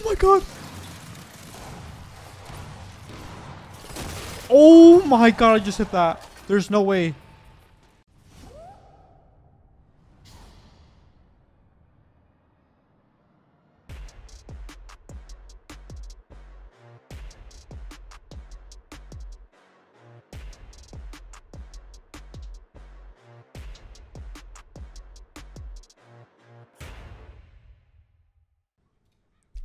Oh my god. Oh my god, I just hit that. There's no way.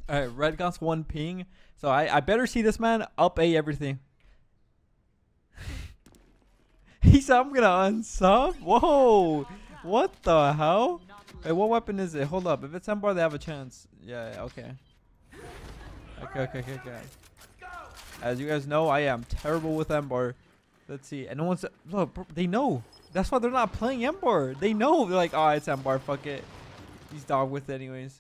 Alright, Red got 1 ping. So I better see this man up A everything. He said I'm gonna unsub? Whoa! What the hell? Wait, what weapon is it? Hold up. If it's M-bar, they have a chance. Yeah, okay. Okay. As you guys know, I am terrible with M-bar. Let's see. And no one's look, bro, they know. That's why they're not playing M-bar. They know. They're like, oh, it's M-bar, fuck it. He's dog with it anyways.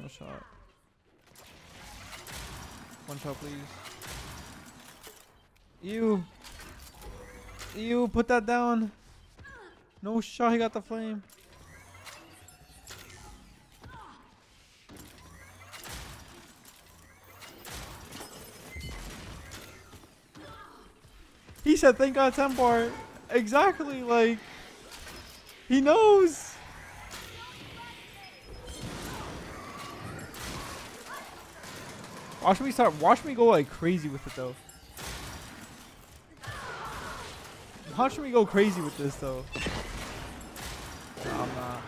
No shot. One shot, please. Ew, put that down. No shot, he got the flame. He said, thank God, Templar. Exactly, like, he knows. Watch me go like crazy with it though. Watch me go crazy with this though. Nah, I'm not.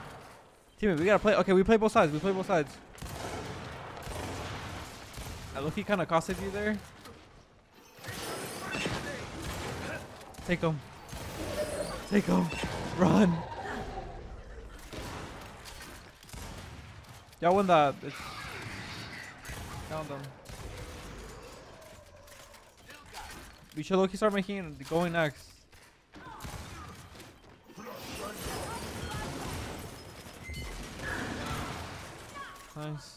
Teammate, we gotta play. Okay, we play both sides. I look, he kind of costed you there. Take him. Run. Y'all win that. It's down them. We should low-key start making it going next. Nice.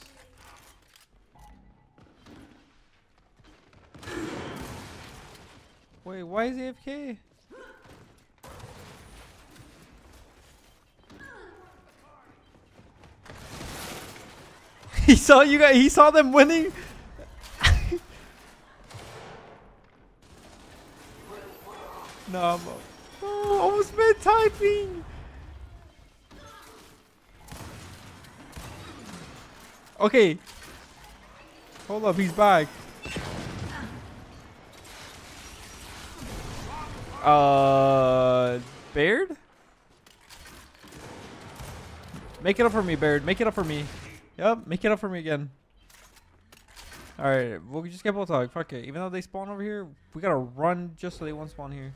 Wait, why is he AFK? He saw you guys. He saw them winning. No, I'm almost been typing. Okay. Hold up, he's back. Baird? Make it up for me, Baird. Make it up for me. Yep, make it up for me again. Alright, we'll just get Boltok. Fuck it. Even though they spawn over here, we gotta run just so they won't spawn here.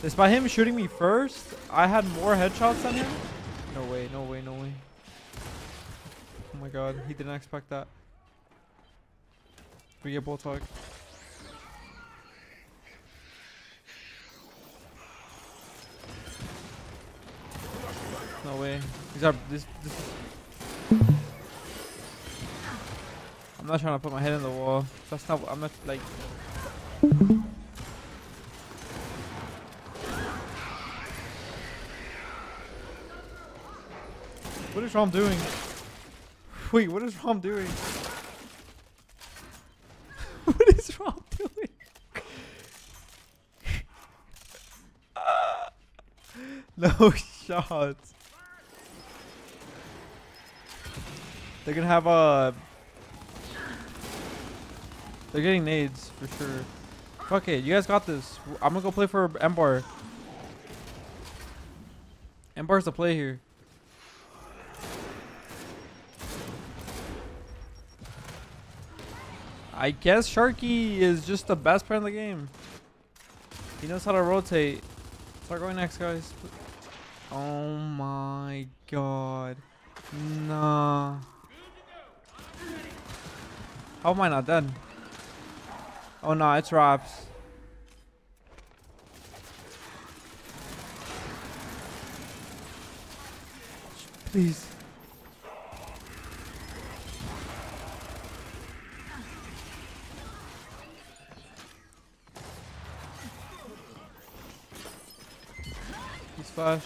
Despite him shooting me first, I had more headshots than him. No way. Oh my god, he didn't expect that. We get Boltok. No way. These are this. I'm not trying to put my head in the wall. That's not. I'm not like. What is Rom doing? Wait, what is Rom doing? What is Rom doing? No shots. They're gonna have a. They're getting nades for sure. Fuck it, you guys got this. I'm gonna go play for M-bar. M-bar's the play here. I guess Sharky is just the best player in the game. He knows how to rotate. Start going next, guys. Oh my god. Nah. How am I not done? Oh no, it's wraps. Please. Flash.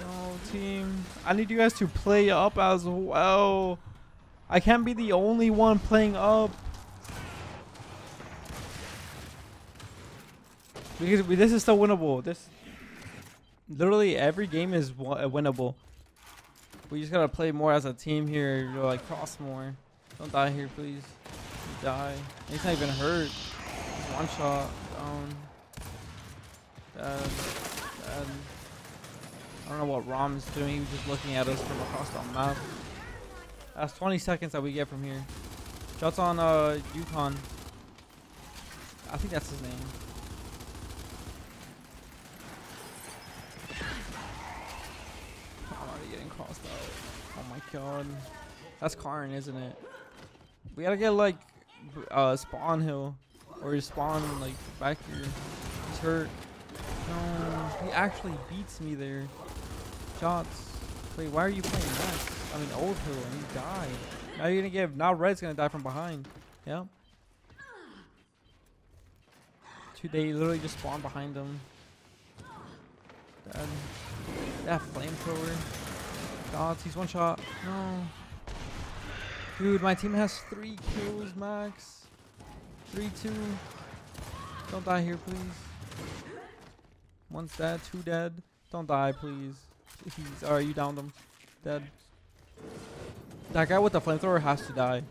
No, team. I need you guys to play up as well. I can't be the only one playing up. Because this is still winnable. This literally every game is winnable. We just gotta play more as a team here. You know, like cross more. Don't die here, please. Don't die. It's not even hurt. Just one shot. Down. Dead. Dead. I don't know what Rom is doing. He's just looking at us from across the map. That's 20 seconds that we get from here. Shots on Yukon. I think that's his name. I'm already getting crossed out. Oh my god. That's Karn, isn't it? We gotta get like spawn hill. Or spawn like back here. He's hurt. No, he actually beats me there. Shots. Wait, why are you playing that? I mean, old hill, and he died. Now you're gonna give. Now Red's gonna die from behind. Yep. They literally just spawned behind them. Dead. That flamethrower. Dots. He's one shot. No. Dude, my team has 3 kills max. 3-2. Don't die here, please. One's dead. 2 dead. Don't die, please. Jeez. All right, you downed him. Dead. That guy with the flamethrower has to die.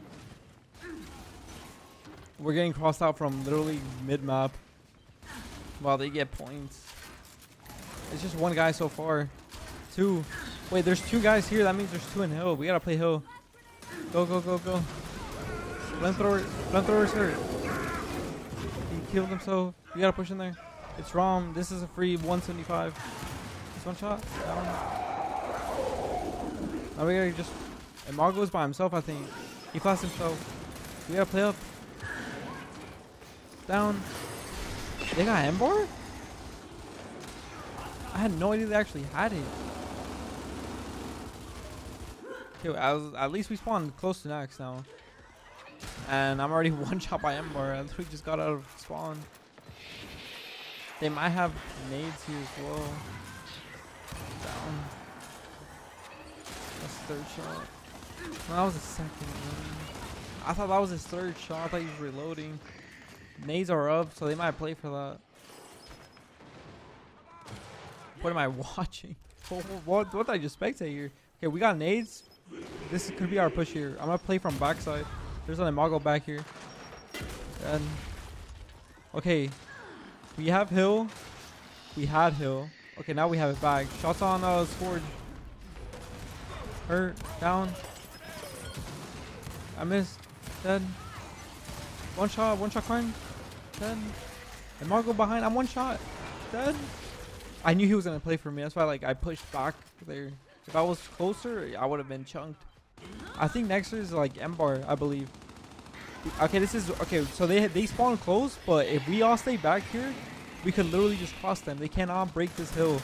We're getting crossed out from literally mid-map. Wow, they get points. It's just one guy so far. 2. Wait, there's 2 guys here. That means there's 2 in hill. We gotta play hill. Go, go, go, go. Flamethrower's hurt. He killed himself. We gotta push in there. It's Rom. This is a free 175. It's one shot. Now we gotta just... And Margo's by himself, I think. He classed himself. We gotta play up. Down. They got M-bar? I had no idea they actually had it. Okay, at least we spawned close to next now. And I'm already one shot by M-bar. I literally just got out of spawn. They might have nades here as well. Down. That's the 3rd shot. No, that was the 2nd one. I thought that was his 3rd shot. I thought he was reloading. Nades are up, so they might play for that. What am I watching? What did I just spectate here? Okay, we got nades. This could be our push here. I'm gonna play from backside. There's an Imago back here. And okay, we have hill. We had hill. Okay, now we have it back. Shots on Scourge. Hurt. Down. I missed. Dead. One shot climb. Dead. And Margo behind. I'm one shot. Dead. I knew he was gonna play for me. That's why like I pushed back there. If I was closer, I would have been chunked. I think next is like M-bar, I believe. Okay, this is okay, so they spawn close, but if we all stay back here, we could literally just cross them. They cannot break this hill.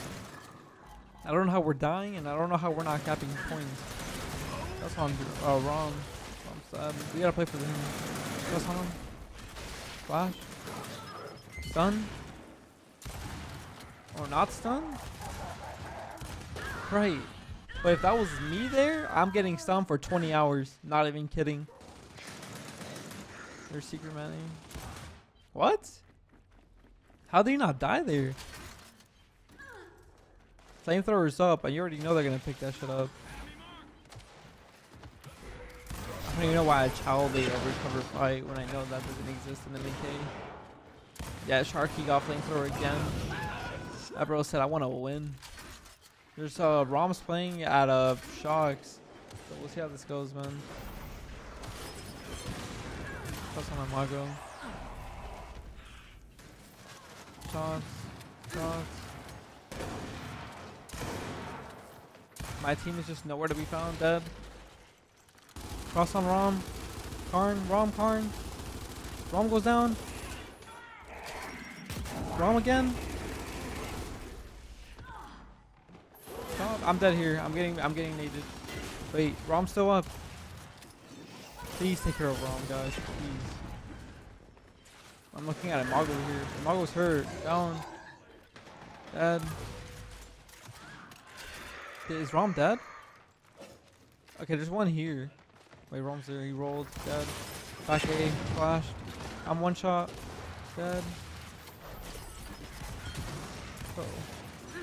I don't know how we're dying, and I don't know how we're not capping points. That's on wrong. We gotta play for them. That's on. Flash. Stun. Or not stun? Right. But if that was me there, I'm getting stunned for 20 hours. Not even kidding. There's secret manning. What? How do you not die there? Flamethrowers up, and you already know they're gonna pick that shit up. I don't even know why a child they overcover fight when I know that doesn't exist in the MK. Yeah, Sharky got flamethrower again. That bro said I wanna win. There's Roms playing at Shocks. So we'll see how this goes, man. Plus on Imago. Shots. Shots. My team is just nowhere to be found. Dead. Cross on Rom. Karn. Rom. Karn. Rom goes down. Rom again. Stop. I'm dead here. I'm getting naded. Wait. Rom's still up. Please take care of Rom, guys. Please. I'm looking at Imago here. Imago's hurt. Down. Dead. Is Rom dead? Okay, there's one here. Wait, Rom's there. He rolled. Dead. Back A. Flashed. I'm one shot. Dead. Uh oh.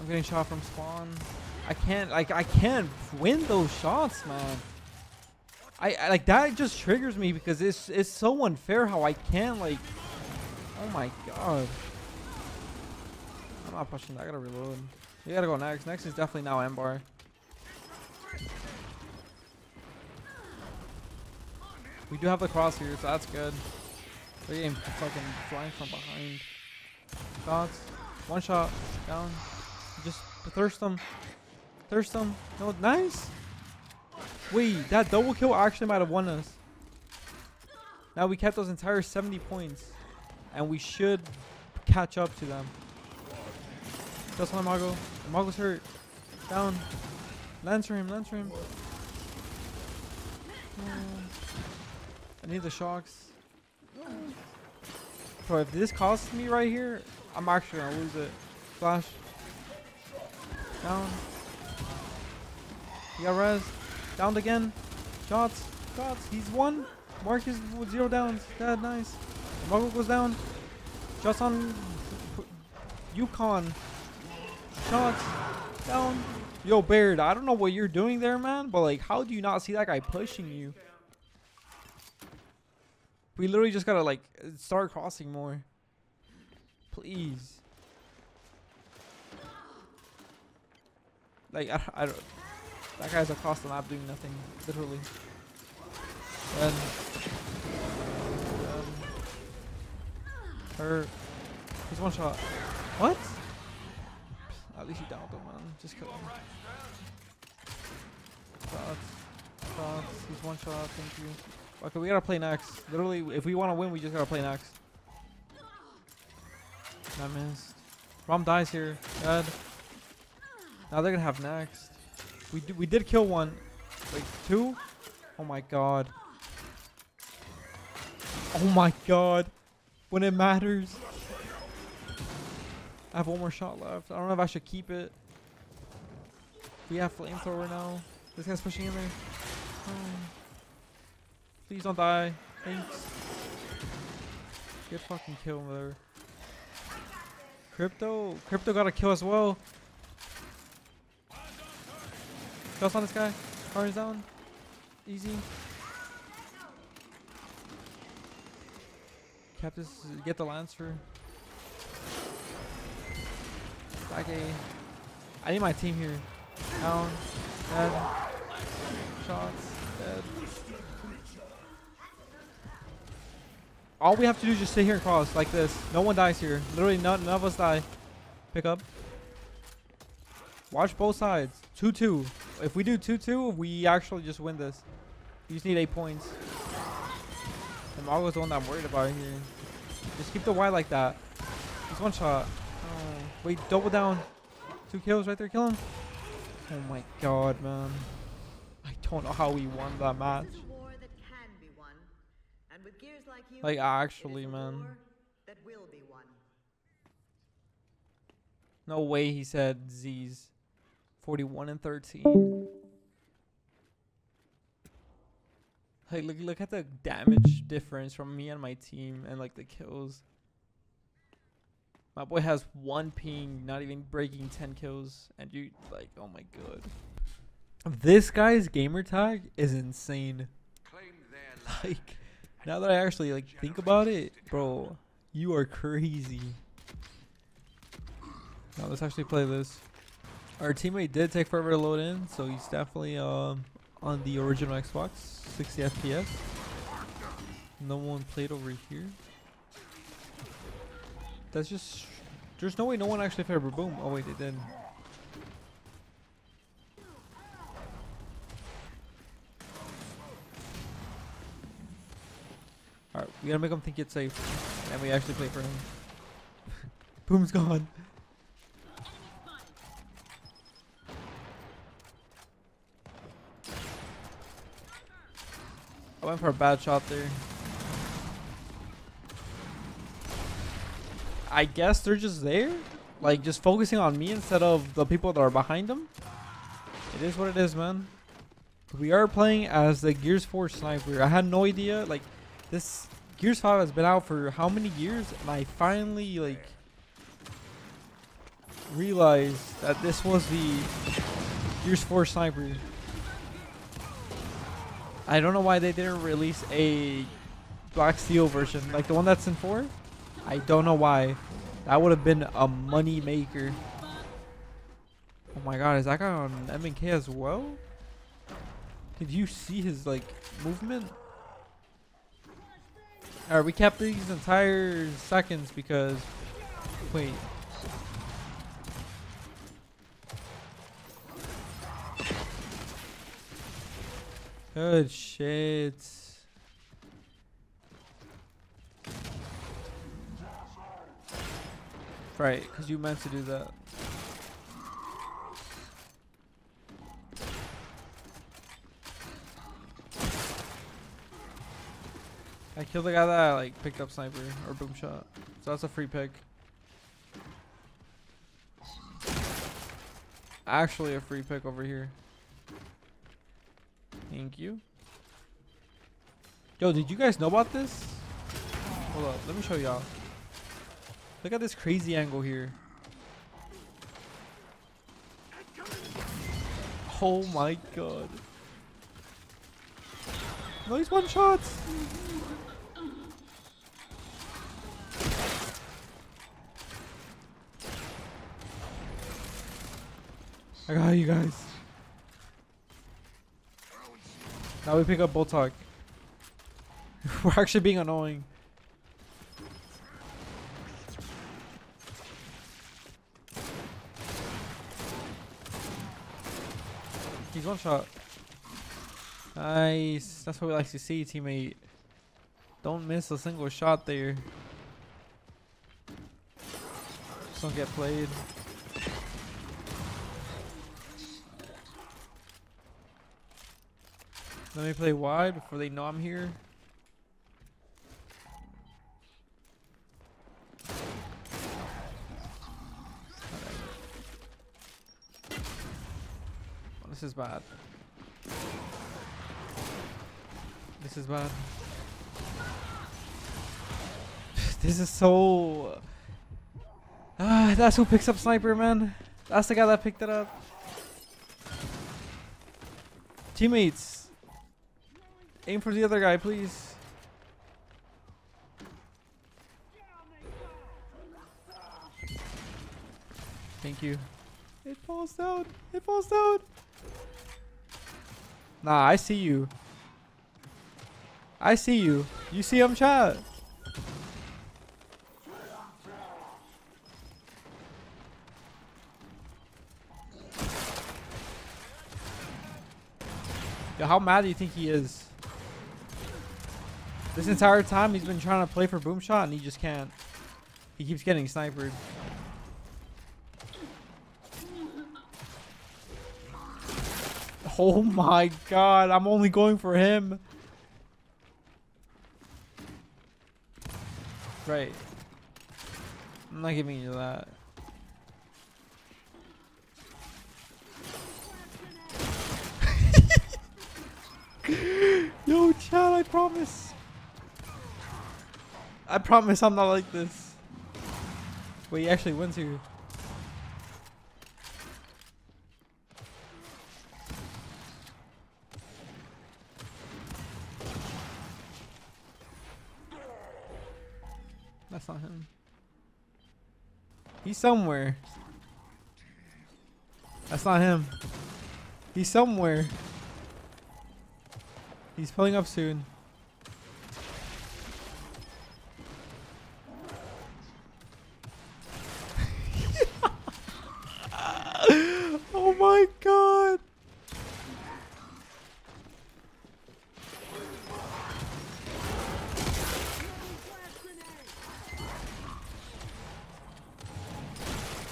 I'm getting shot from spawn. I can't, like, I can't win those shots, man. I like, that just triggers me because it's so unfair how I can't, like, oh my god. I'm not pushing that. I gotta reload. You gotta go next. Next is definitely now M-bar. We do have the cross here, so that's good. They're getting fucking flying from behind. Shots. One shot. Down. Just thirst them. Thirst them. No, nice. Wait, that double kill actually might have won us. Now we kept those entire 70 points. And we should catch up to them. Just one Mago. The Mago's hurt. Down. Lancer him. Lancer him. I need the shocks. Bro, if this costs me right here, I'm actually gonna lose it. Flash. Down. He got res. Downed again. Shots. Shots. He's one. Marcus with 0 downs. Dead. Nice. Muggle goes down. Shots on Yukon. Shots. Down. Yo, Baird, I don't know what you're doing there, man, but like, how do you not see that guy pushing you? We literally just gotta, like, start crossing more. Please. Like, I don't. That guy's across the map doing nothing, literally. And her. He's one shot. What? At least he downed him, man. Just kill him. Shots. Shots. He's one shot. Thank you. Okay, we gotta play next. Literally, if we want to win, we just gotta play next. I missed. Rom dies here. Dead. Now they're gonna have next. We did kill one. Like, two? Oh my god. Oh my god. When it matters. I have one more shot left. I don't know if I should keep it. We have flamethrower now. This guy's pushing in there. Oh. Please don't die. Thanks. Good fucking kill there. Crypto. Crypto got a kill as well. Shots on this guy. Car is down. Easy. Kept this. Get the Lancer. Back A. I need my team here. Down. Dead. Shots. Dead. All we have to do is just sit here and cross like this. No one dies here. Literally none of us die. Pick up. Watch both sides. 2-2. If we do 2-2, we actually just win this. You just need 8 points. And Mago's the one that I'm worried about here. Just keep the Y like that. Just one shot. Oh, wait, double down. 2 kills right there. Kill him. Oh my god, man. I don't know how we won that match. Like, actually, man. No way he said Z's. 41 and 13. Like, look at the damage difference from me and my team, and like the kills. My boy has 1 ping, not even breaking 10 kills, and you like, oh my god. This guy's gamer tag is insane. Like, now that I actually like think about it, bro, you are crazy. Now let's actually play this. Our teammate did take forever to load in, so he's definitely on the original Xbox, 60 FPS. No one played over here. That's just, there's no way no one actually favored Boom. Oh wait, they did. Alright, we gotta make him think it's safe, and we actually play for him. Boom's gone. I went for a bad shot there. I guess they're just there. Like, just focusing on me instead of the people that are behind them. It is what it is, man. We are playing as the Gears 4 sniper. I had no idea, like, this Gears 5 has been out for how many years, and I finally, like, realized that this was the Gears 4 sniper. I don't know why they didn't release a Black Steel version, like the one that's in 4. I don't know why. That would have been a money maker. Oh my god, is that guy on M&K as well? Did you see his, like, movement? Alright, we kept these entire seconds because... Wait. Good shit. Right, because you meant to do that. I killed the guy that I, like, picked up sniper or boomshot. So that's a free pick. Actually a free pick over here. Thank you. Yo, did you guys know about this? Hold up, let me show y'all. Look at this crazy angle here. Oh my god. No, he's one shots. I got you guys. Now we pick up Boltok. We're actually being annoying. He's one shot. Nice. That's what we like to see, teammate. Don't miss a single shot there. Just don't get played. Let me play wide before they know I'm here. Oh, this is bad. This is bad. This is so... that's who picks up sniper, man. That's the guy that picked it up. Teammates. Aim for the other guy, please. Thank you. It falls down. It falls down. Nah, I see you. I see you. You see him, chat. Yo, how mad do you think he is? This entire time he's been trying to play for Boomshot and he just can't. He keeps getting snipered. Oh my god, I'm only going for him. Right. I'm not giving you that. Yo, chat, I promise. I promise I'm not like this. Wait, he actually wins here. That's not him. He's somewhere. That's not him. He's somewhere. He's pulling up soon. Oh my god.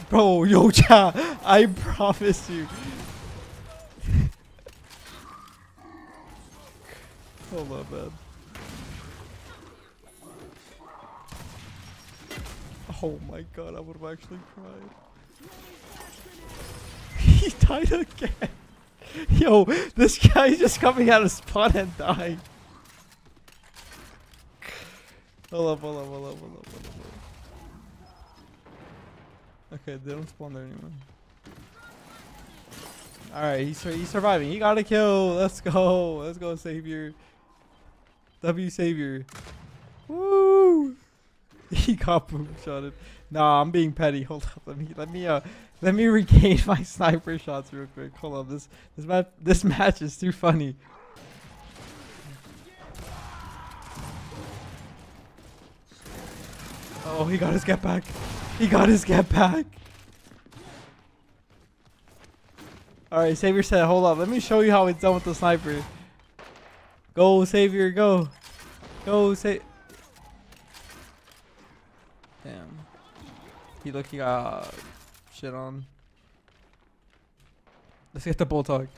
Bro, yo, cha, I promise you. Hold up, man. Oh my god, I would have actually cried. He died again. Yo, this guy is just coming out of spawn and dying. Hold up. Okay, they don't spawn there anymore. Alright, he's surviving. He got a kill. Let's go. Let's go, Savior. W Savior. Woo! He got boomshotted. Nah, I'm being petty. Hold up. Let me regain my sniper shots real quick. Hold up. This match is too funny. Oh, he got his get back. He got his get back. Alright, Savior said, hold up. Let me show you how it's done with the sniper. Go, Savior, go. Go, Savior. Damn. He got shit on. Let's get the Boltok.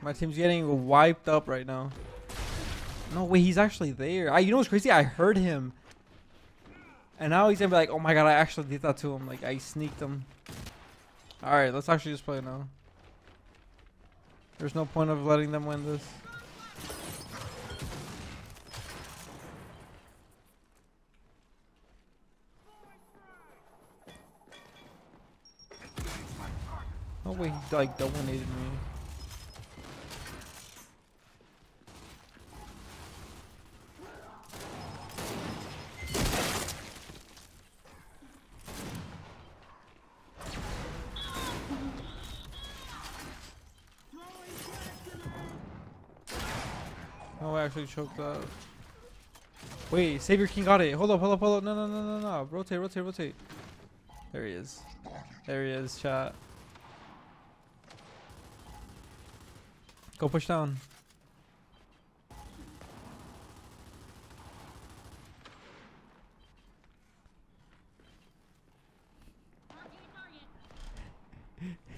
My team's getting wiped up right now. No, wait, he's actually there. You know what's crazy? I heard him. And now he's gonna be like, oh my god, I actually did that to him. Like, I sneaked him. Alright, let's actually just play now. There's no point of letting them win this. No way he, like, dominated me. Oh, I actually choked that. Wait, Savior King got it. Hold up. No. Rotate. There he is. Chat. Go push down.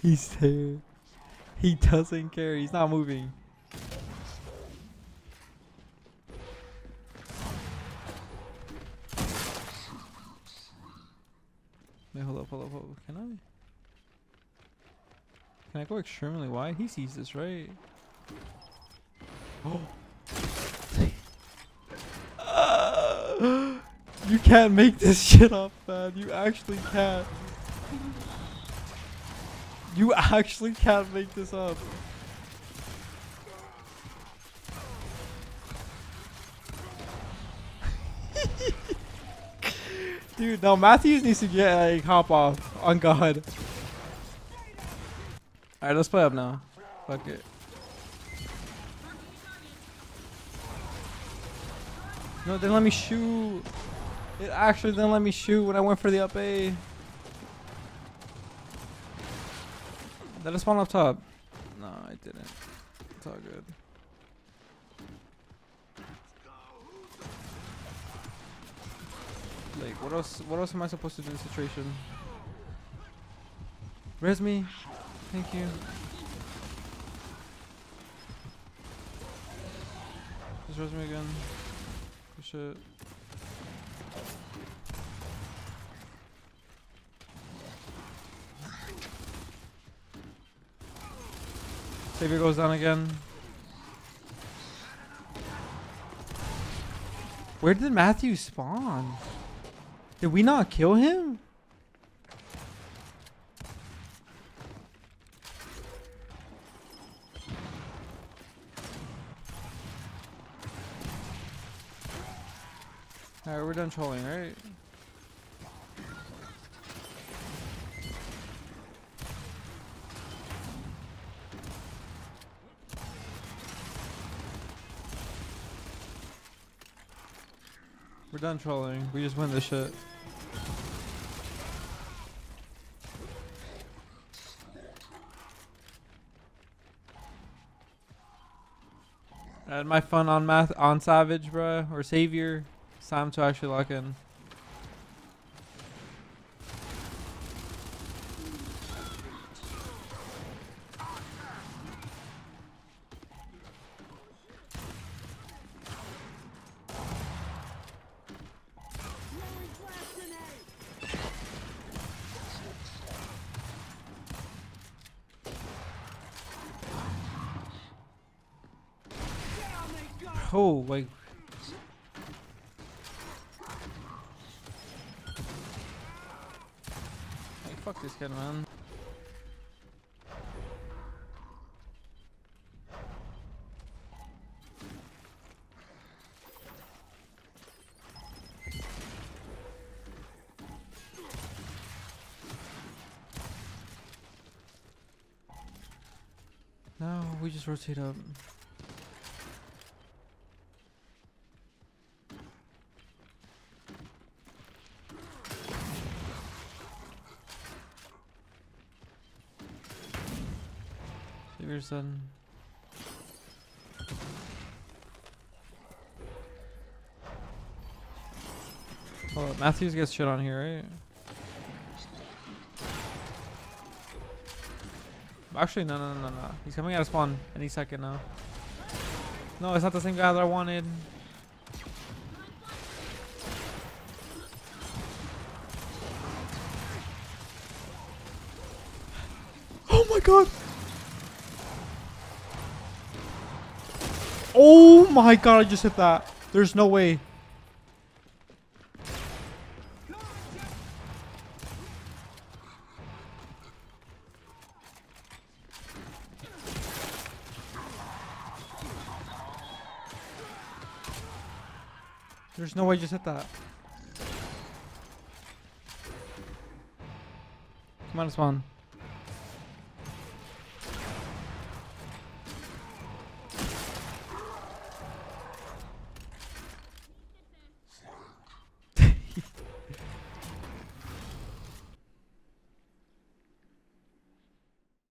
He's there. He doesn't care. He's not moving. Hold up. Can I go extremely wide? He sees this, right? Oh. You can't make this shit up, man. You actually can't. You actually can't make this up. Dude, no, Matthews needs to get, like, hop off. On God. Alright, let's play up now. Fuck it. No, didn't let me shoot. It actually didn't let me shoot when I went for the up A. Did I spawn up top? No, I didn't. It's all good. Like, what else am I supposed to do in this situation? Res me. Thank you. Just res me again. Good shit. Savior goes down again. Where did Matthew spawn? Did we not kill him? Alright, we're done trolling, right? We're done trolling. We just win this shit. I had my fun on Savage, bruh, or Savior. It's time to actually lock in. Oh, wait. Hey, fuck this guy, man. No, we just rotate up. Savior's done. Oh, Matthews gets shit on here, right? Actually, no. He's coming out of spawn any second now. No, it's not the same guy that I wanted. Oh my god! Oh my god, I just hit that. There's no way. There's no way I just hit that. Come on, spawn.